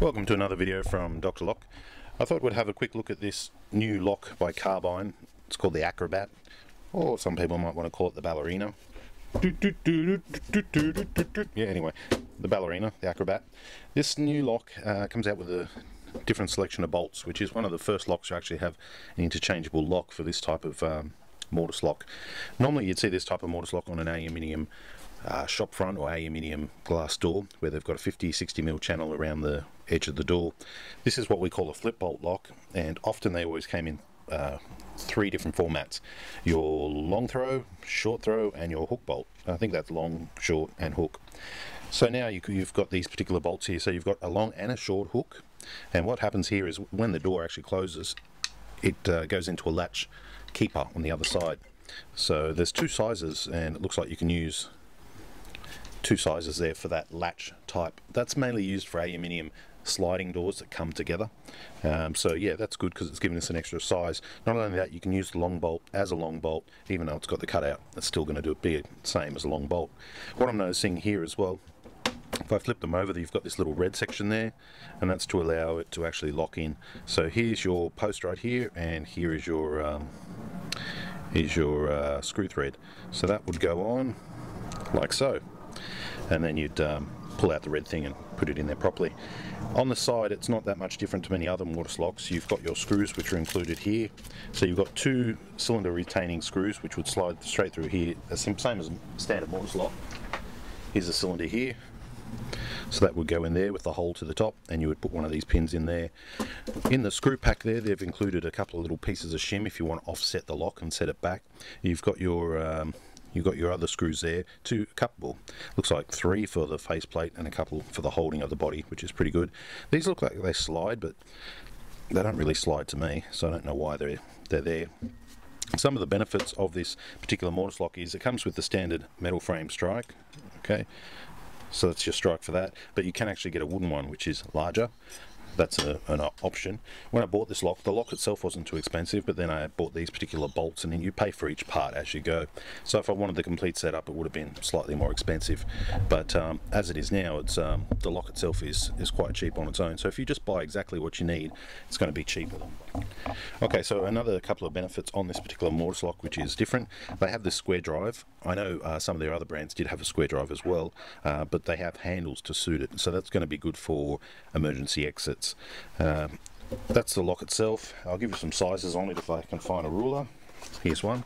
Welcome to another video from Dr. Lock. I thought we'd have a quick look at this new lock by Carbine. It's called the Acrobat, or some people might want to call it the Ballerina. Yeah, anyway, the Ballerina, the Acrobat. This new lock comes out with a different selection of bolts, which is one of the first locks to actually have an interchangeable lock for this type of mortise lock. Normally you'd see this type of mortise lock on an aluminium shop front or aluminium glass door where they've got a 50-60mm channel around the edge of the door. This is what we call a flip bolt lock, and often they always came in three different formats: your long throw, short throw, and your hook bolt. I think that's long, short, and hook. So now you've got these particular bolts here, so you've got a long and a short hook, and what happens here is when the door actually closes, it goes into a latch keeper on the other side. So there's two sizes, and it looks like you can use two sizes there for that latch type. That's mainly used for aluminium sliding doors that come together. So yeah, that's good because it's giving us an extra size. Not only that, you can use the long bolt as a long bolt. Even though it's got the cutout, it's still going to be the same as a long bolt. What I'm noticing here as well, if I flip them over, you've got this little red section there, and that's to allow it to actually lock in. So here's your post right here, and here is your screw thread. So that would go on like so, and then you'd pull out the red thing and put it in there properly. On the side, it's not that much different to many other mortise locks. You've got your screws, which are included here. So you've got two cylinder retaining screws, which would slide straight through here, the same as a standard mortise lock. Here's a cylinder here. So that would go in there with the hole to the top, and you would put one of these pins in there. In the screw pack there, they've included a couple of little pieces of shim if you want to offset the lock and set it back. You've got your other screws there, looks like three for the faceplate and a couple for the holding of the body, which is pretty good. These look like they slide, but they don't really slide to me, so I don't know why they're there. Some of the benefits of this particular mortise lock is it comes with the standard metal frame strike. Okay, so that's your strike for that, but you can actually get a wooden one, which is larger. That's an option. When I bought this lock, the lock itself wasn't too expensive, but then I bought these particular bolts, and then you pay for each part as you go. So if I wanted the complete setup, it would have been slightly more expensive, but as it is now, it's the lock itself is quite cheap on its own. So if you just buy exactly what you need, it's going to be cheaper. Okay, so another couple of benefits on this particular mortise lock, which is different. They have this square drive. I know some of their other brands did have a square drive as well, but they have handles to suit it, so that's going to be good for emergency exits. That's the lock itself. I'll give you some sizes on it if I can find a ruler. Here's one.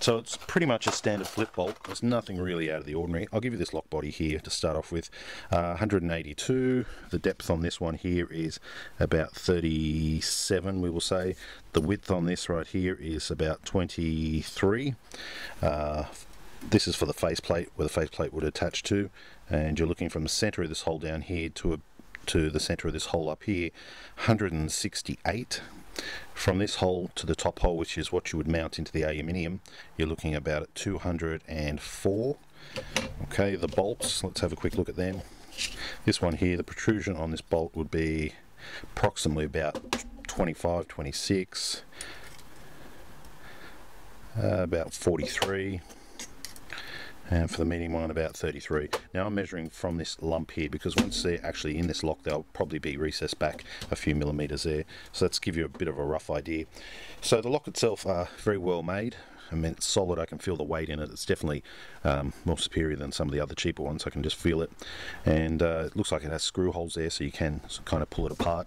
So it's pretty much a standard flip bolt. There's nothing really out of the ordinary. I'll give you this lock body here to start off with. 182. The depth on this one here is about 37, we will say. The width on this right here is about 23. This is for the faceplate, where the faceplate would attach to. And you're looking from the center of this hole down here to the center of this hole up here, 168. From this hole to the top hole, which is what you would mount into the aluminium, you're looking about at 204. Okay, the bolts, let's have a quick look at them. This one here, the protrusion on this bolt would be approximately about 25, 26, about 43. And for the medium one, about 33. Now I'm measuring from this lump here, because once they're actually in this lock, they'll probably be recessed back a few millimeters there. So that's give you a bit of a rough idea. So the lock itself are very well made. I mean, it's solid. I can feel the weight in it. It's definitely more superior than some of the other cheaper ones. I can just feel it. And it looks like it has screw holes there, so you can kind of pull it apart.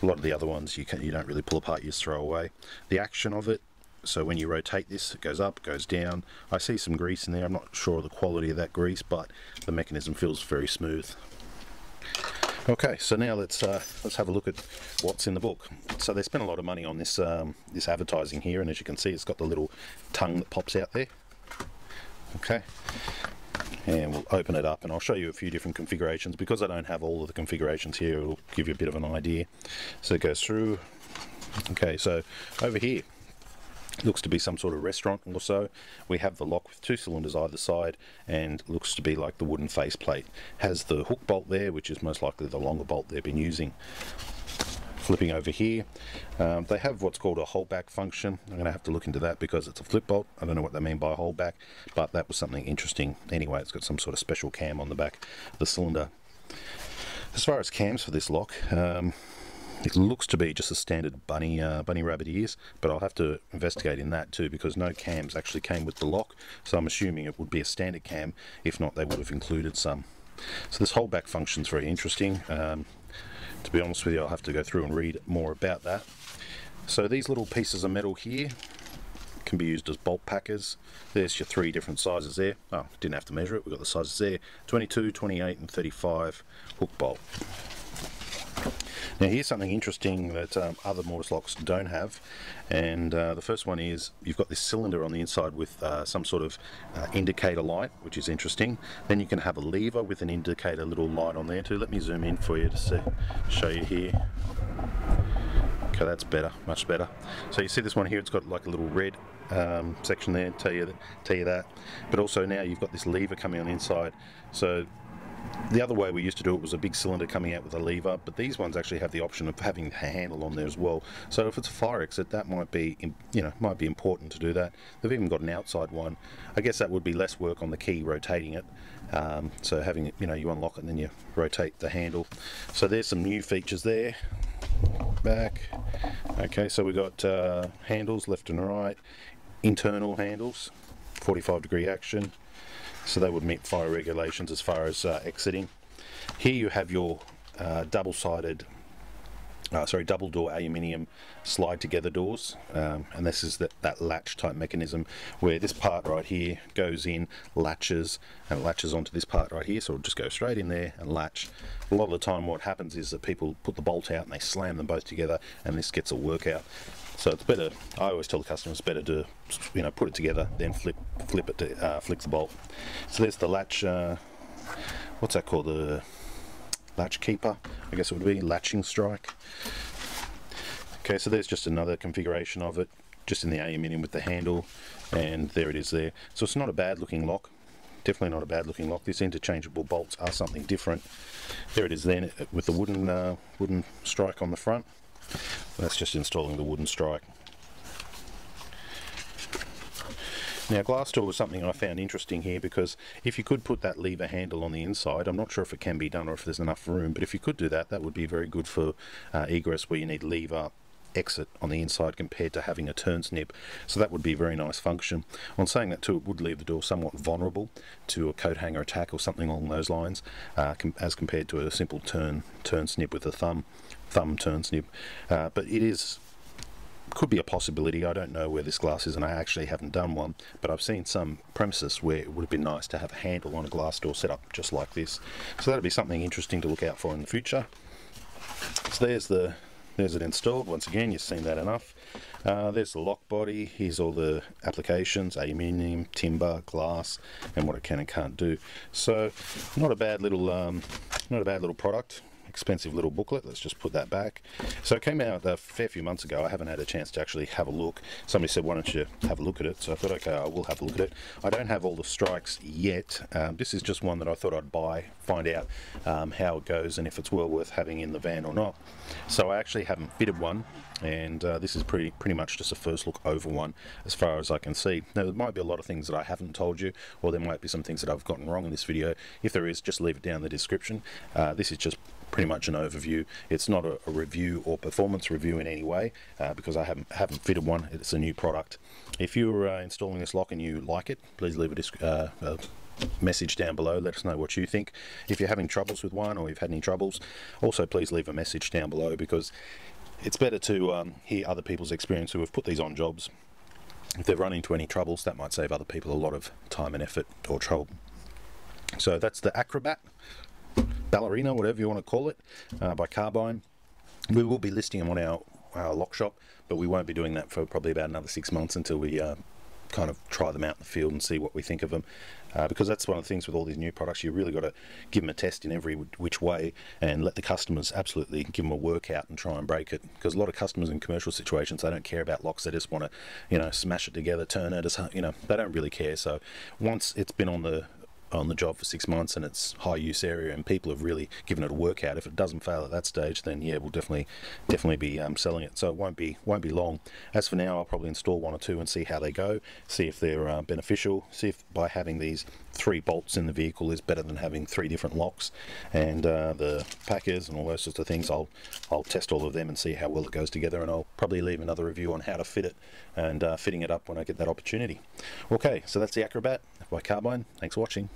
A lot of the other ones you don't really pull apart, you just throw away. The action of it, so when you rotate this, it goes up, goes down. I see some grease in there. I'm not sure of the quality of that grease, but the mechanism feels very smooth. Okay, so now let's have a look at what's in the book. So they spent a lot of money on this this advertising here, and as you can see, it's got the little tongue that pops out there. Okay, and we'll open it up, and I'll show you a few different configurations. Because I don't have all of the configurations here, it'll give you a bit of an idea. So it goes through. Okay, so over here looks to be some sort of restaurant or so. We have the lock with two cylinders either side, and looks to be like the wooden faceplate. Has the hook bolt there, which is most likely the longer bolt they've been using. Flipping over here, they have what's called a holdback function. I'm going to have to look into that because it's a flip bolt. I don't know what they mean by a holdback, but that was something interesting. Anyway, it's got some sort of special cam on the back of the cylinder. As far as cams for this lock, it looks to be just a standard bunny rabbit ears, but I'll have to investigate in that too, because no cams actually came with the lock, so I'm assuming it would be a standard cam. If not, they would have included some. So this whole back function is very interesting. To be honest with you, I'll have to go through and read more about that. So these little pieces of metal here can be used as bolt packers. There's your three different sizes there. Oh, didn't have to measure it, we've got the sizes there. 22, 28 and 35 hook bolt. Now here's something interesting that other mortise locks don't have, and the first one is you've got this cylinder on the inside with some sort of indicator light, which is interesting. Then you can have a lever with an indicator little light on there too. Let me zoom in for you to see, show you here. Okay, that's better, much better. So you see this one here, it's got like a little red section there, tell you that. But also now you've got this lever coming on the inside. So the other way we used to do it was a big cylinder coming out with a lever, but these ones actually have the option of having a handle on there as well. So if it's a fire exit, that might be, you know, might be important to do that. They've even got an outside one. I guess that would be less work on the key rotating it. So having it, you know, you unlock it and then you rotate the handle. So there's some new features there. Back. Okay, so we've got handles left and right, internal handles, 45-degree action. So they would meet fire regulations as far as exiting. Here you have your double door aluminium slide together doors, and this is that latch type mechanism where this part right here goes in, latches, and it latches onto this part right here, so it'll just go straight in there and latch. A lot of the time what happens is that people put the bolt out and they slam them both together and this gets a workout. So it's better, I always tell the customers, better to, you know, put it together then flip it to flick the bolt. So there's the latch, what's that called, the latch keeper, I guess it would be, latching strike. Okay, so there's just another configuration of it, just in the aluminium with the handle, and there it is there. So it's not a bad looking lock, definitely not a bad looking lock. These interchangeable bolts are something different. There it is then with the wooden strike on the front. That's just installing the wooden strike. Now glass door was something I found interesting here, because if you could put that lever handle on the inside, I'm not sure if it can be done or if there's enough room, but if you could do that, that would be very good for egress where you need lever exit on the inside compared to having a turn snip. So that would be a very nice function. On saying that too, it would leave the door somewhat vulnerable to a coat hanger attack or something along those lines, as compared to a simple turn snip with a thumb turn snip. But it is... could be a possibility. I don't know where this glass is and I actually haven't done one, but I've seen some premises where it would have been nice to have a handle on a glass door set up just like this. So that'll be something interesting to look out for in the future. So there's it installed. Once again, you've seen that enough. There's the lock body. Here's all the applications, aluminium, timber, glass, and what it can and can't do. So not a bad little product. Expensive little booklet, let's just put that back. So it came out a fair few months ago. I haven't had a chance to actually have a look. Somebody said, why don't you have a look at it? So I thought, okay, I will have a look at it. I don't have all the strikes yet. This is just one that I thought I'd buy, find out how it goes and if it's well worth having in the van or not. So I actually haven't fitted one, and this is pretty much just a first look over one as far as I can see. Now there might be a lot of things that I haven't told you, or there might be some things that I've gotten wrong in this video. If there is, just leave it down in the description. This is just pretty much an overview. It's not a review or performance review in any way, because I haven't fitted one. It's a new product. If you're installing this lock and you like it, please leave a message down below. Let us know what you think. If you're having troubles with one or you've had any troubles, also please leave a message down below, because it's better to hear other people's experience who have put these on jobs. If they've run into any troubles, that might save other people a lot of time and effort or trouble. So that's the Acrobat, Ballerina, whatever you want to call it, by Carbine. We will be listing them on our lock shop, but we won't be doing that for probably about another 6 months until we kind of try them out in the field and see what we think of them, because that's one of the things with all these new products. You really got to give them a test in every which way and let the customers absolutely give them a workout and try and break it, because a lot of customers in commercial situations, they don't care about locks. They just want to, you know, smash it together, turn it, as, you know, they don't really care. So once it's been on the on the job for 6 months and it's high use area and people have really given it a workout, if it doesn't fail at that stage, then yeah, we'll definitely be selling it. So it won't be long. As for now, I'll probably install one or two and see how they go, see if they're beneficial, see if by having these 3 bolts in the vehicle is better than having 3 different locks and the packers and all those sorts of things. I'll test all of them and see how well it goes together, and I'll probably leave another review on how to fit it and fitting it up when I get that opportunity. Okay, so that's the Acrobat by Carbine. Thanks for watching.